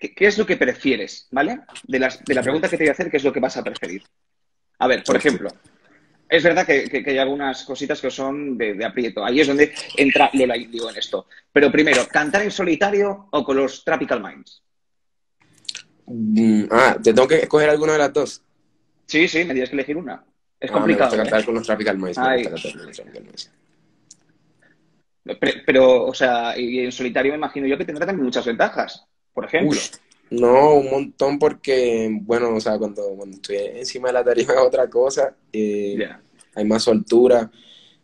¿Qué es lo que prefieres? ¿Vale? De la pregunta que te voy a hacer, ¿qué es lo que vas a preferir? A ver, por ejemplo, es verdad que hay algunas cositas que son de aprieto. Ahí es donde entra Lola Índigo en esto. Pero primero, ¿cantar en solitario o con los Tropical Minds? ¿Te tengo que escoger alguna de las dos? Sí, sí, me tienes que elegir una. Es complicado. Me gusta cantar con los Tropical Minds. Pero, o sea, y en solitario me imagino yo que tendrá también muchas ventajas, por ejemplo. Uy, no, un montón porque, bueno, o sea, cuando estoy encima de la tarima es otra cosa, hay más soltura.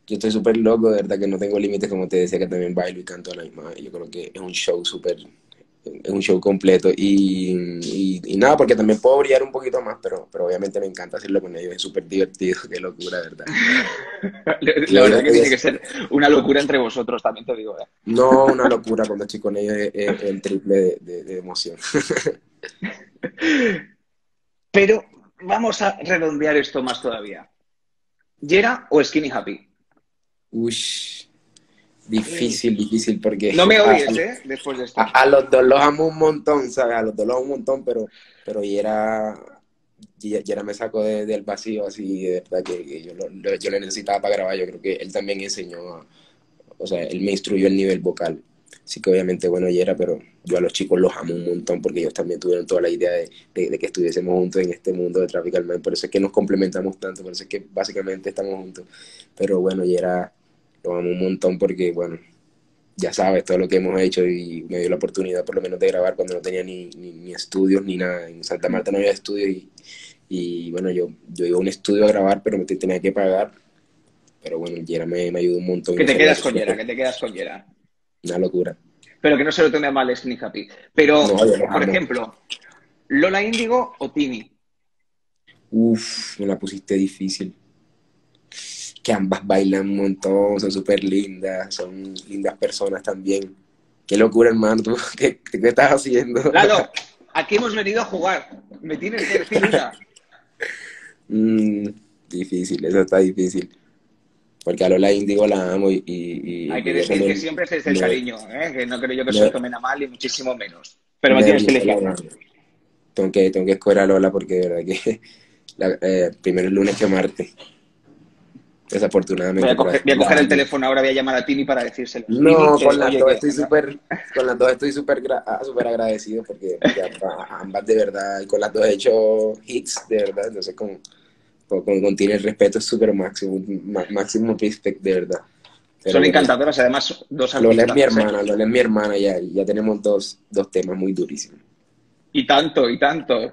Yo estoy súper loco, de verdad que no tengo límites, como te decía, que también bailo y canto a la misma. Yo creo que es un show súper, es un show completo. Y nada, porque también puedo brillar un poquito más, pero obviamente me encanta hacerlo con ellos, es súper divertido, qué locura, ¿verdad? La verdad que tiene que ser una locura entre vosotros, también te digo, ¿verdad? No, una locura cuando estoy con ellos es el triple de emoción. Pero vamos a redondear esto más todavía. ¿Llera o Skinny Happy? Uy. Difícil, difícil, porque... No me oyes, ¿eh? Después de esto. A los dos los amo un montón, ¿sabes? A los dos los amo un montón, pero Llera me sacó del vacío, así, de verdad, que yo lo necesitaba para grabar. Yo creo que él también enseñó, o sea, él me instruyó el nivel vocal. Así que obviamente, bueno, Llera, pero yo a los chicos los amo un montón, porque ellos también tuvieron toda la idea de que estuviésemos juntos en este mundo de Tropical Man. Por eso es que nos complementamos tanto, por eso es que básicamente estamos juntos. Pero bueno, Llera... lo amo un montón porque, bueno, ya sabes todo lo que hemos hecho y me dio la oportunidad por lo menos de grabar cuando no tenía ni estudios ni nada. En Santa Marta no había estudios y bueno, yo iba a un estudio a grabar, pero me tenía que pagar. Pero bueno, Llera me ayudó un montón. Que te quedas con Llera, que te quedas con Llera. Una locura. Pero que no se lo tome mal Skinny Happy. Pero, no, por ejemplo, ¿Lola Índigo o Tini? Uf, me la pusiste difícil. Que ambas bailan un montón, son súper lindas, son lindas personas también. Qué locura, hermano, ¿tú? ¿Qué estás haciendo? Lalo, aquí hemos venido a jugar. Me tienes que decir una. Difícil, eso está difícil. Porque a Lola Índigo la amo y hay que decir que siempre es desde el cariño, ¿eh? Que no creo yo que se lo tomen a mal y muchísimo menos. Pero me tienes que elegir una. Tengo que escoger a Lola porque de verdad que primero es lunes que martes. Desafortunadamente. Voy a coger el teléfono ahora, voy a llamar a Tini para decírselo. No, con las dos estoy súper agradecido porque ambas de verdad, y con las dos he hecho hits, de verdad. Entonces con Tini el respeto es súper máximo respect, de verdad. Pero son encantadoras, además dos artistas. Lola es mi hermana, ya tenemos dos temas muy durísimos. Y tanto,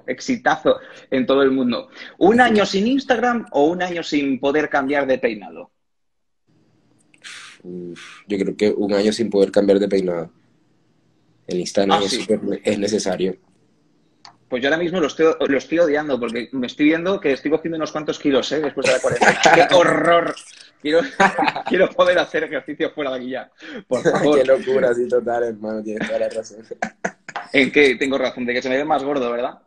exitazo en todo el mundo. ¿Un año sin Instagram o un año sin poder cambiar de peinado? Uf, yo creo que un año sin poder cambiar de peinado. El Instagram es necesario. Pues yo ahora mismo lo estoy odiando porque me estoy viendo que estoy cogiendo unos cuantos kilos, ¿eh? Después de la cuarentena. ¡Qué horror! Quiero poder hacer ejercicio fuera de aquí ya. Por favor. ¡Qué locura! Sí, total, hermano. Tienes toda la razón. ¿En qué tengo razón? De que se me ve más gordo, ¿verdad?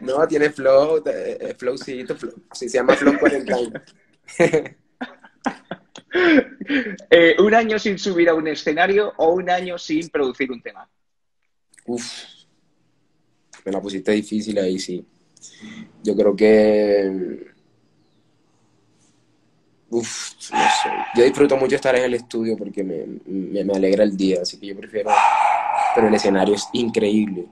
No, tiene flowcito, sí, se llama Flow40. ¿Un año sin subir a un escenario o un año sin producir un tema? Uf, me la pusiste difícil ahí, sí. Yo creo que... Uf, no sé. Yo disfruto mucho estar en el estudio porque me alegra el día, así que yo prefiero... Pero el escenario es increíble.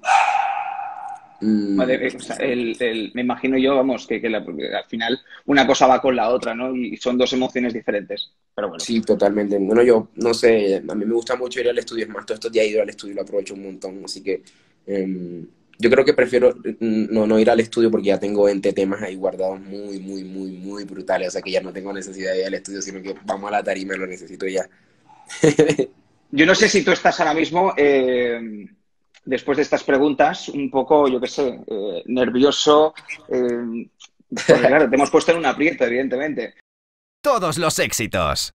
Madre, o sea, me imagino yo, vamos, que al final una cosa va con la otra, ¿no? Y son dos emociones diferentes. Pero bueno. Sí, totalmente. Bueno, yo no sé, a mí me gusta mucho ir al estudio. Es más, todo esto ya he ido al estudio, lo aprovecho un montón. Así que yo creo que prefiero no ir al estudio porque ya tengo 20 temas ahí guardados muy, muy, muy, muy brutales. O sea que ya no tengo necesidad de ir al estudio, sino que vamos a la tarima, lo necesito ya. Yo no sé si tú estás ahora mismo, después de estas preguntas, un poco, yo qué sé, nervioso. Porque claro, te hemos puesto en un aprieto, evidentemente. Todos los éxitos.